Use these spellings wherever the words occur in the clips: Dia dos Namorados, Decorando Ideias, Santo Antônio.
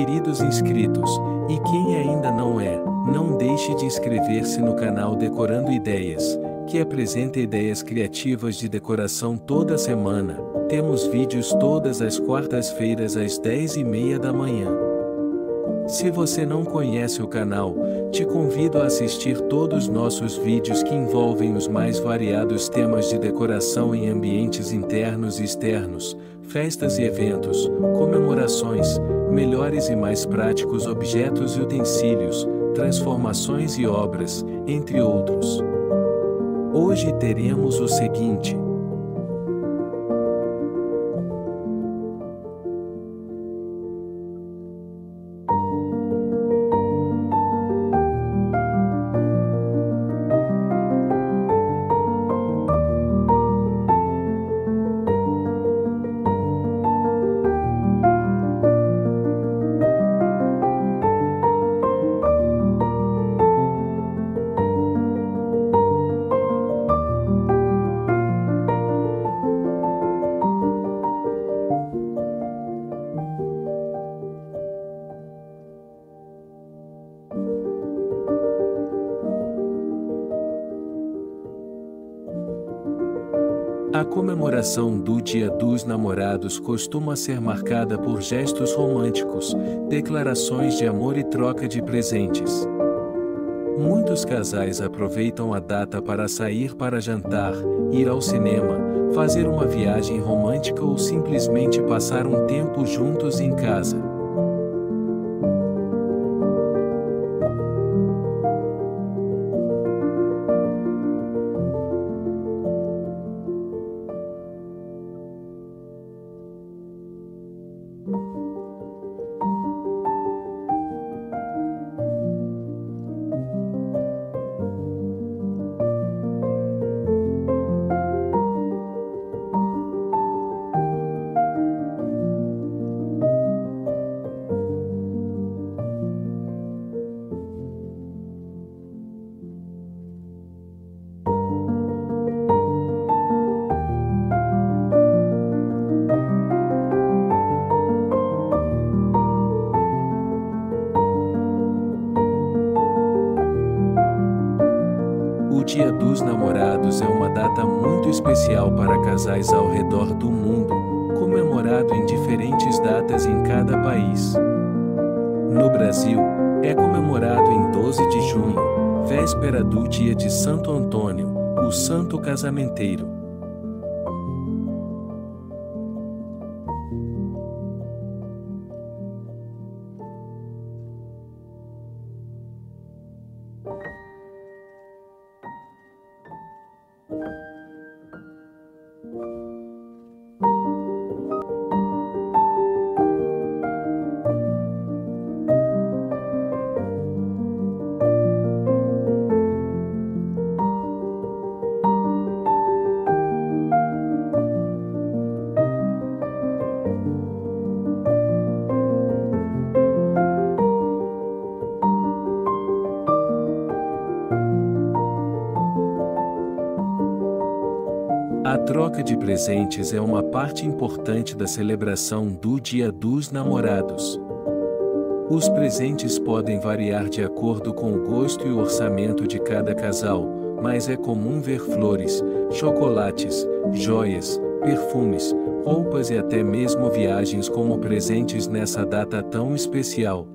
Queridos inscritos, e quem ainda não é, não deixe de inscrever-se no canal Decorando Ideias, que apresenta ideias criativas de decoração toda semana. Temos vídeos todas as quartas-feiras às 10:30 da manhã. Se você não conhece o canal, te convido a assistir todos nossos vídeos que envolvem os mais variados temas de decoração em ambientes internos e externos, festas e eventos, comemorações, melhores e mais práticos objetos e utensílios, transformações e obras, entre outros. Hoje teremos o seguinte: a comemoração do Dia dos Namorados costuma ser marcada por gestos românticos, declarações de amor e troca de presentes. Muitos casais aproveitam a data para sair para jantar, ir ao cinema, fazer uma viagem romântica ou simplesmente passar um tempo juntos em casa. O Dia dos Namorados é uma data muito especial para casais ao redor do mundo, comemorado em diferentes datas em cada país. No Brasil, é comemorado em 12 de junho, véspera do dia de Santo Antônio, o santo casamenteiro. A troca de presentes é uma parte importante da celebração do Dia dos Namorados. Os presentes podem variar de acordo com o gosto e o orçamento de cada casal, mas é comum ver flores, chocolates, joias, perfumes, roupas e até mesmo viagens como presentes nessa data tão especial.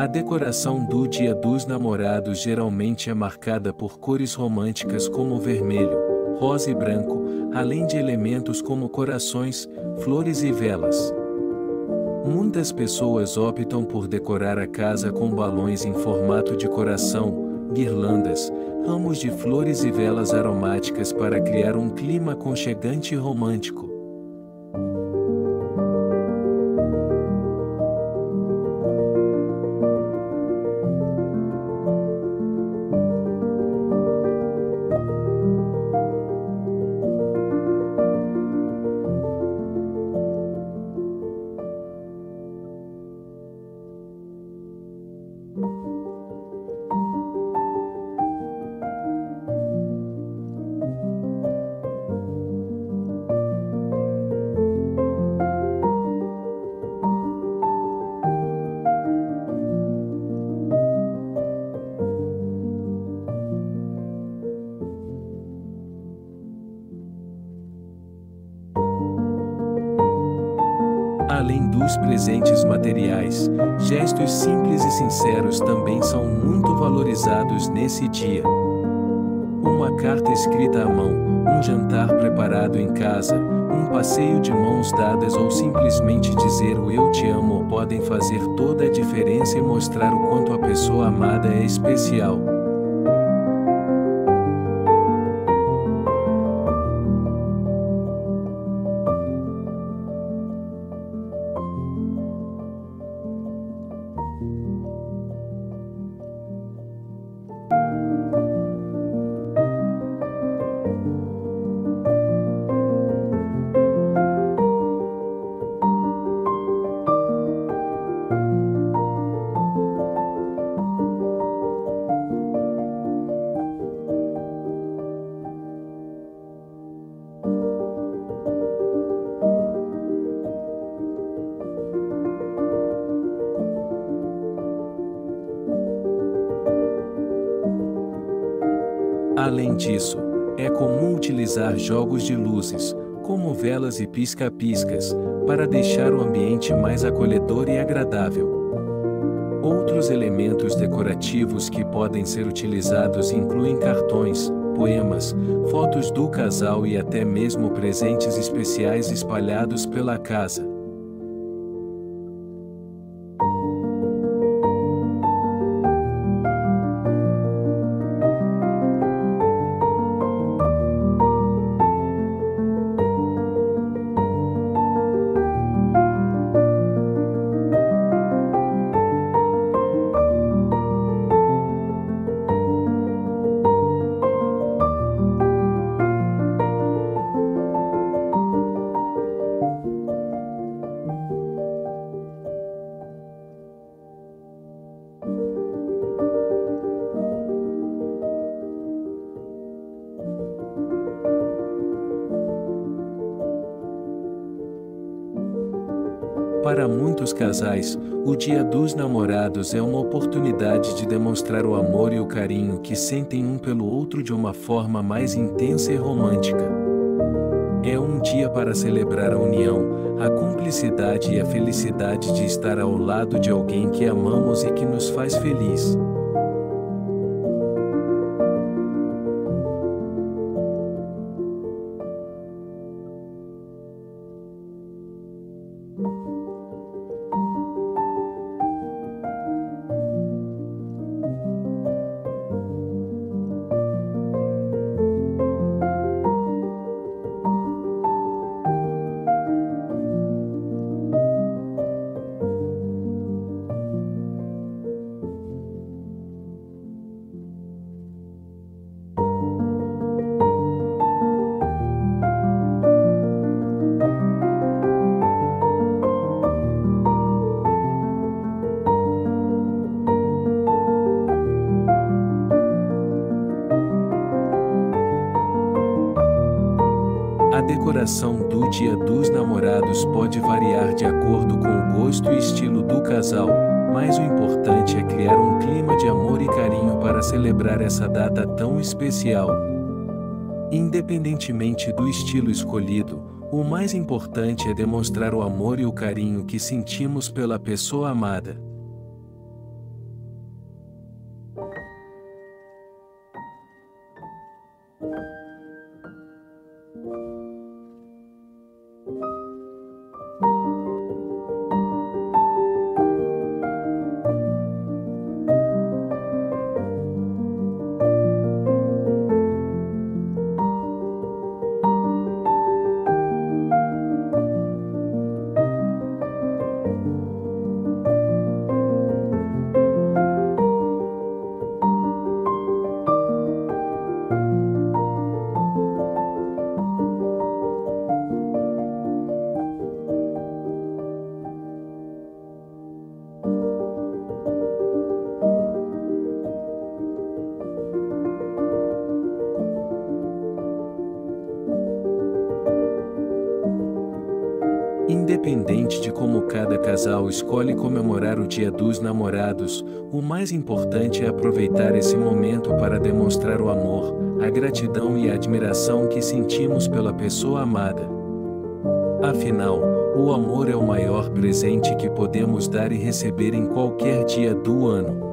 A decoração do Dia dos Namorados geralmente é marcada por cores românticas como vermelho, rosa e branco, além de elementos como corações, flores e velas. Muitas pessoas optam por decorar a casa com balões em formato de coração, guirlandas, ramos de flores e velas aromáticas para criar um clima aconchegante e romântico. Além dos presentes materiais, gestos simples e sinceros também são muito valorizados nesse dia. Uma carta escrita à mão, um jantar preparado em casa, um passeio de mãos dadas ou simplesmente dizer o eu te amo podem fazer toda a diferença e mostrar o quanto a pessoa amada é especial. Além disso, é comum utilizar jogos de luzes, como velas e pisca-piscas, para deixar o ambiente mais acolhedor e agradável. Outros elementos decorativos que podem ser utilizados incluem cartões, poemas, fotos do casal e até mesmo presentes especiais espalhados pela casa. Para muitos casais, o Dia dos Namorados é uma oportunidade de demonstrar o amor e o carinho que sentem um pelo outro de uma forma mais intensa e romântica. É um dia para celebrar a união, a cumplicidade e a felicidade de estar ao lado de alguém que amamos e que nos faz feliz. A decoração do Dia dos Namorados pode variar de acordo com o gosto e estilo do casal, mas o importante é criar um clima de amor e carinho para celebrar essa data tão especial. Independentemente do estilo escolhido, o mais importante é demonstrar o amor e o carinho que sentimos pela pessoa amada. Independente de como cada casal escolhe comemorar o Dia dos Namorados, o mais importante é aproveitar esse momento para demonstrar o amor, a gratidão e a admiração que sentimos pela pessoa amada. Afinal, o amor é o maior presente que podemos dar e receber em qualquer dia do ano.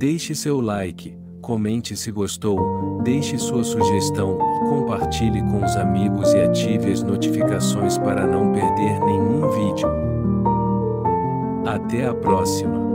Deixe seu like, comente se gostou, deixe sua sugestão, compartilhe com os amigos e ative as notificações para não perder nenhum vídeo. Até a próxima!